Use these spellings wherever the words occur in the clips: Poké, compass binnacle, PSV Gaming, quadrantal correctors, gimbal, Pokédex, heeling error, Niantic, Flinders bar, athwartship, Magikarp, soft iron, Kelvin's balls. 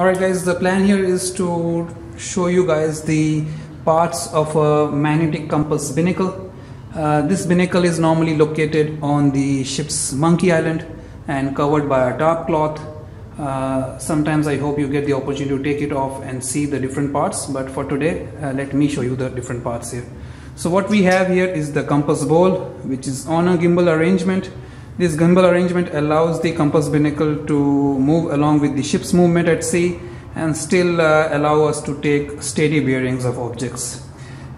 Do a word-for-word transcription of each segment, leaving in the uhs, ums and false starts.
Alright guys, the plan here is to show you guys the parts of a magnetic compass binnacle. Uh, this binnacle is normally located on the ship's monkey island and covered by a tarp cloth. Uh, sometimes I hope you get the opportunity to take it off and see the different parts, but for today uh, let me show you the different parts here. So what we have here is the compass bowl, which is on a gimbal arrangement. This gimbal arrangement allows the compass binnacle to move along with the ship's movement at sea and still uh, allow us to take steady bearings of objects.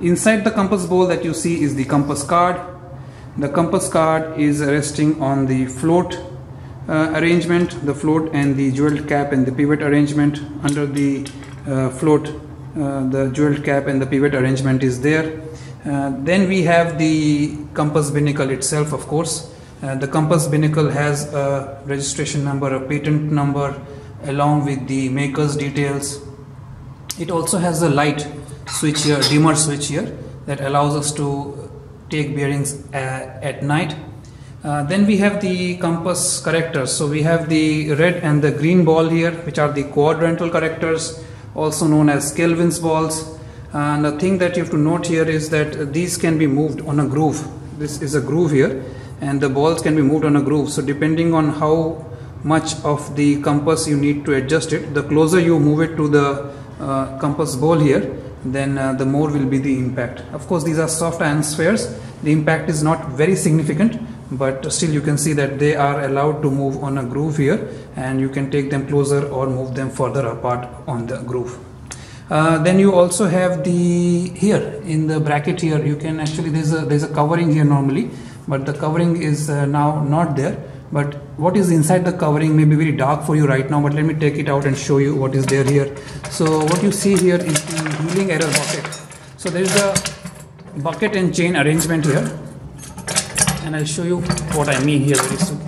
Inside the compass bowl that you see is the compass card. The compass card is resting on the float uh, arrangement, the float and the jeweled cap and the pivot arrangement. Under the uh, float, uh, the jeweled cap and the pivot arrangement is there. Uh, then we have the compass binnacle itself, of course. Uh, the compass binnacle has a registration number, a patent number, along with the maker's details. It also has a light switch here, dimmer switch here, that allows us to take bearings uh, at night. Uh, then we have the compass correctors. So we have the red and the green ball here, which are the quadrantal correctors, also known as Kelvin's balls. And the thing that you have to note here is that these can be moved on a groove. This is a groove here, and the balls can be moved on a groove. So depending on how much of the compass you need to adjust it, the closer you move it to the uh, compass ball here, then uh, the more will be the impact. Of course, these are soft iron spheres. The impact is not very significant, but still you can see that they are allowed to move on a groove here, and you can take them closer or move them further apart on the groove. Uh, then you also have the, here in the bracket here, you can actually, there's a there's a covering here normally, but the covering is uh, now not there. But what is inside the covering may be very dark for you right now, but let me take it out and show you what is there here. So what you see here is the ruling error bucket. So there is a bucket and chain arrangement here, and I'll show you what I mean here very soon.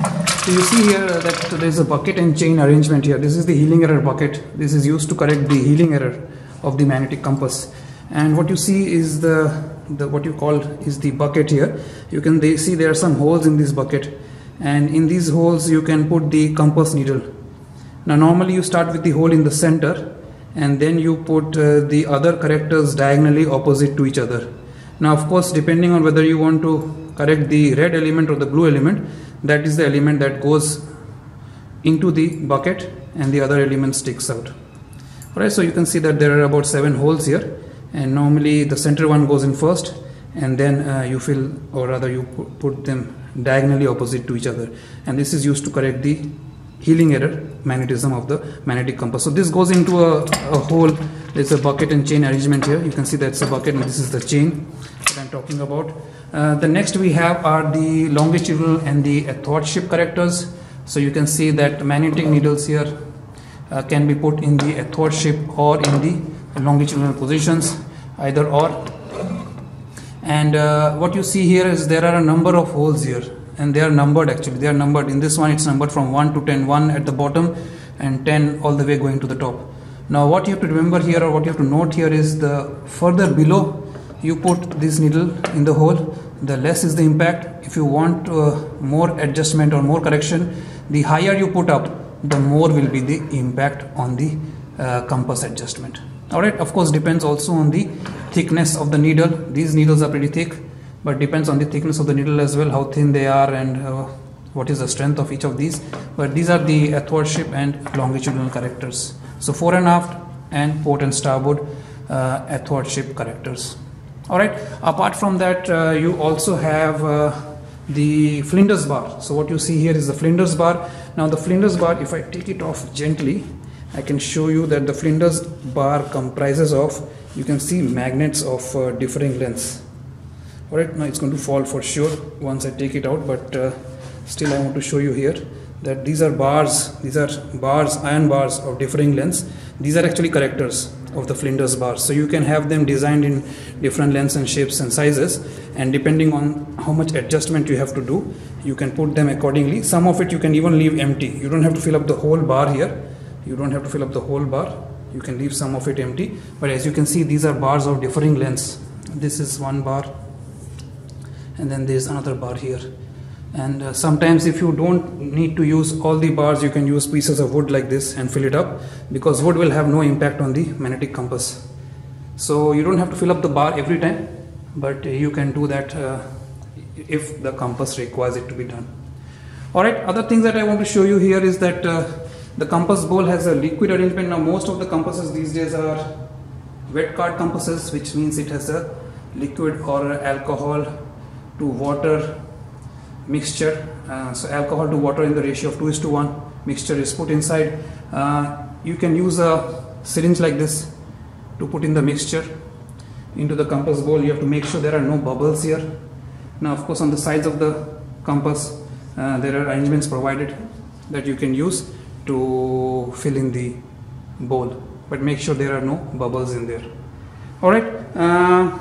So you see here that there's a bucket and chain arrangement here. This is the healing error bucket. This is used to correct the healing error of the magnetic compass, and what you see is the, the what you call is the bucket here. You can they see there are some holes in this bucket, and in these holes you can put the compass needle. Now normally you start with the hole in the center, and then you put uh, the other correctors diagonally opposite to each other. Now of course, depending on whether you want to correct the red element or the blue element, that is the element that goes into the bucket and the other element sticks out. Alright, so you can see that there are about seven holes here, and normally the center one goes in first, and then uh, you fill, or rather you put them diagonally opposite to each other, and this is used to correct the healing error magnetism of the magnetic compass. So this goes into a, a hole. There's a bucket and chain arrangement here. You can see that's a bucket and this is the chain that I'm talking about. Uh, the next we have are the longitudinal and the athwartship correctors. So you can see that magnetic needles here Uh, can be put in the athwartship or in the longitudinal positions, either or. And uh, what you see here is there are a number of holes here, and they are numbered actually. They are numbered. In this one, it's numbered from one to ten, one at the bottom and ten all the way going to the top. Now what you have to remember here, or what you have to note here, is the further below you put this needle in the hole, the less is the impact. If you want uh, more adjustment or more correction, the higher you put up, the more will be the impact on the uh, compass adjustment. Alright, of course depends also on the thickness of the needle. These needles are pretty thick, but depends on the thickness of the needle as well, how thin they are, and uh, what is the strength of each of these. But these are the athwartship and longitudinal correctors. So fore and aft and port and starboard uh, athwartship correctors. Alright, apart from that uh, you also have uh, the Flinders bar. So what you see here is the Flinders bar. Now the Flinders bar, if I take it off gently, I can show you that the Flinders bar comprises of, you can see, magnets of uh, differing lengths. Alright, now it's going to fall for sure once I take it out, but uh, still I want to show you here that these are bars, these are bars, iron bars of differing lengths. These are actually correctors of the Flinders bar. So you can have them designed in different lengths and shapes and sizes, and depending on how much adjustment you have to do, you can put them accordingly. Some of it you can even leave empty. You don't have to fill up the whole bar here. You don't have to fill up the whole bar. You can leave some of it empty. But as you can see, these are bars of differing lengths. This is one bar, and then there's another bar here. And uh, sometimes if you don't need to use all the bars, you can use pieces of wood like this and fill it up, because wood will have no impact on the magnetic compass. So you don't have to fill up the bar every time, but you can do that uh, if the compass requires it to be done. Alright, other things that I want to show you here is that uh, the compass bowl has a liquid arrangement. Now most of the compasses these days are wet card compasses, which means it has a liquid or alcohol to water mixture. Uh, so alcohol to water in the ratio of two is to one mixture is put inside. Uh, you can use a syringe like this to put in the mixture into the compass bowl. You have to make sure there are no bubbles here. Now of course on the sides of the compass uh, there are arrangements provided that you can use to fill in the bowl, but make sure there are no bubbles in there. Alright, uh,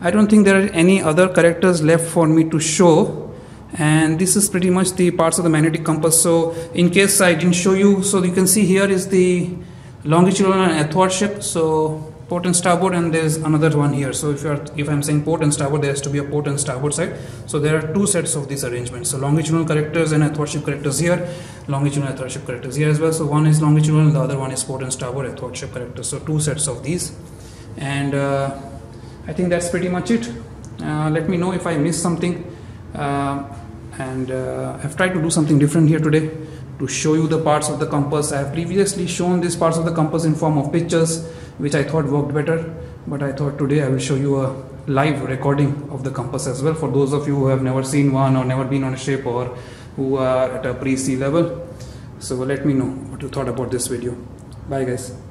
I don't think there are any other characters left for me to show. And this is pretty much the parts of the magnetic compass. So in case I didn't show you, so you can see here is the longitudinal and athwartship, so port and starboard, and there is another one here. So if you are, if I'm saying port and starboard, there has to be a port and starboard side. So there are two sets of this arrangement. So longitudinal characters and athwartship characters here, longitudinal athwartship characters here as well. So one is longitudinal and the other one is port and starboard athwartship characters. So two sets of these, and uh, I think that's pretty much it. Uh, let me know if I missed something. Uh, and uh, I've tried to do something different here today to show you the parts of the compass. I have previously shown these parts of the compass in form of pictures, which I thought worked better, but I thought today I will show you a live recording of the compass as well, for those of you who have never seen one or never been on a ship or who are at a pre-sea level. So let me know what you thought about this video. Bye guys.